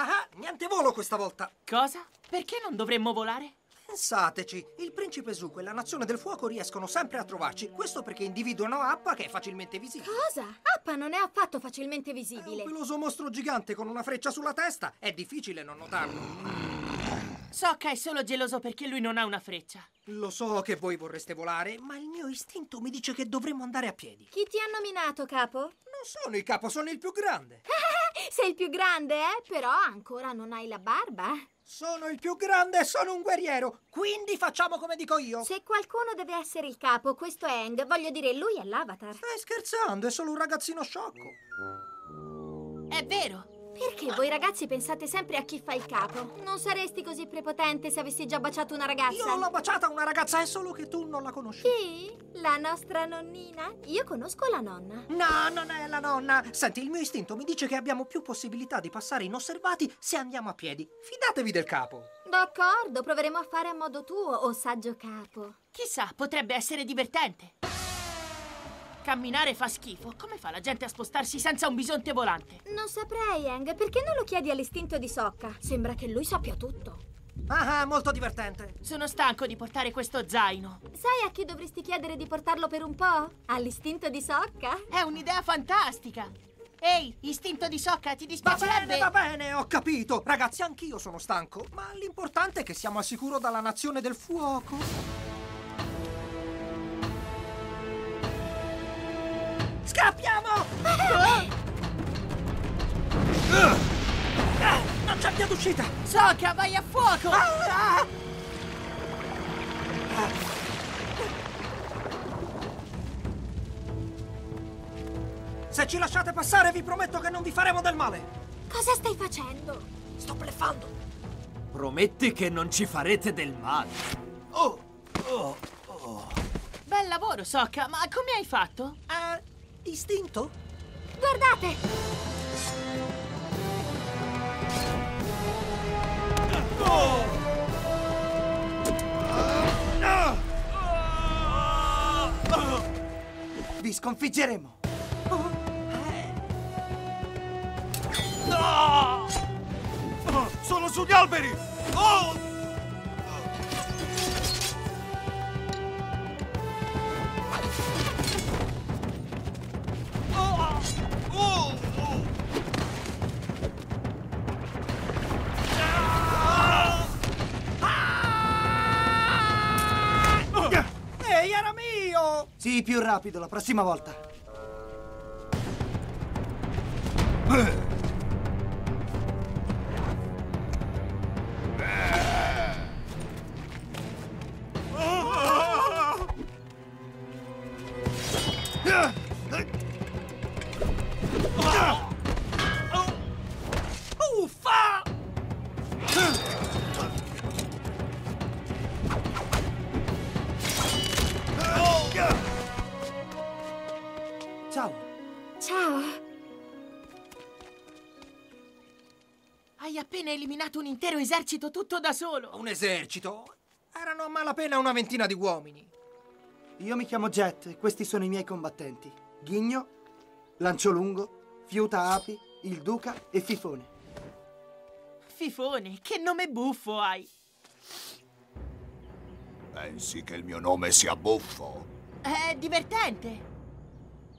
Ah, niente volo questa volta! Cosa? Perché non dovremmo volare? Pensateci, il principe Zuko e la Nazione del Fuoco riescono sempre a trovarci. Questo perché individuano Appa, che è facilmente visibile. Cosa? Appa non è affatto facilmente visibile. È un peloso mostro gigante con una freccia sulla testa. È difficile non notarlo. Sokka è solo geloso perché lui non ha una freccia. Lo so che voi vorreste volare, ma il mio istinto mi dice che dovremmo andare a piedi. Chi ti ha nominato capo? Non sono il capo, sono il più grande. Sei il più grande, eh? Però ancora non hai la barba. Sono il più grande e sono un guerriero, quindi facciamo come dico io. Se qualcuno deve essere il capo, questo è Aang. Voglio dire, lui è l'Avatar. Stai scherzando, è solo un ragazzino sciocco. È vero. Perché voi ragazzi pensate sempre a chi fa il capo? Non saresti così prepotente se avessi già baciato una ragazza. Io non l'ho baciata una ragazza, è solo che tu non la conosci. Sì? La nostra nonnina? Io conosco la nonna. No, non è la nonna. Senti, il mio istinto mi dice che abbiamo più possibilità di passare inosservati se andiamo a piedi. Fidatevi del capo. D'accordo, proveremo a fare a modo tuo, o saggio capo. Chissà, potrebbe essere divertente. Camminare fa schifo. Come fa la gente a spostarsi senza un bisonte volante? Non saprei, Aang. Perché non lo chiedi all'istinto di Sokka? Sembra che lui sappia tutto. Ah, molto divertente. Sono stanco di portare questo zaino. Sai a chi dovresti chiedere di portarlo per un po'? All'istinto di Sokka? È un'idea fantastica. Ehi, istinto di Sokka, ti dispiacerebbe? Va bene, ho capito. Ragazzi, anch'io sono stanco. Ma l'importante è che siamo al sicuro dalla Nazione del Fuoco. Scappiamo! Non c'è via d'uscita! Sokka, vai a fuoco! Se ci lasciate passare, vi prometto che non vi faremo del male! Cosa stai facendo? Sto bluffando! Prometti che non ci farete del male! Bel lavoro, Sokka, ma come hai fatto? Istinto? Guardate! Vi sconfiggeremo. Sono sugli alberi. Sii più rapido la prossima volta. Uffa! Ciao. Ciao. Hai appena eliminato un intero esercito tutto da solo. Un esercito? Erano a malapena una ventina di uomini. Io mi chiamo Jet e questi sono i miei combattenti. Ghigno, Lanciolungo, Fiuta Api, il Duca e Fifone. Fifone? Che nome buffo hai! Pensi che il mio nome sia buffo? È divertente.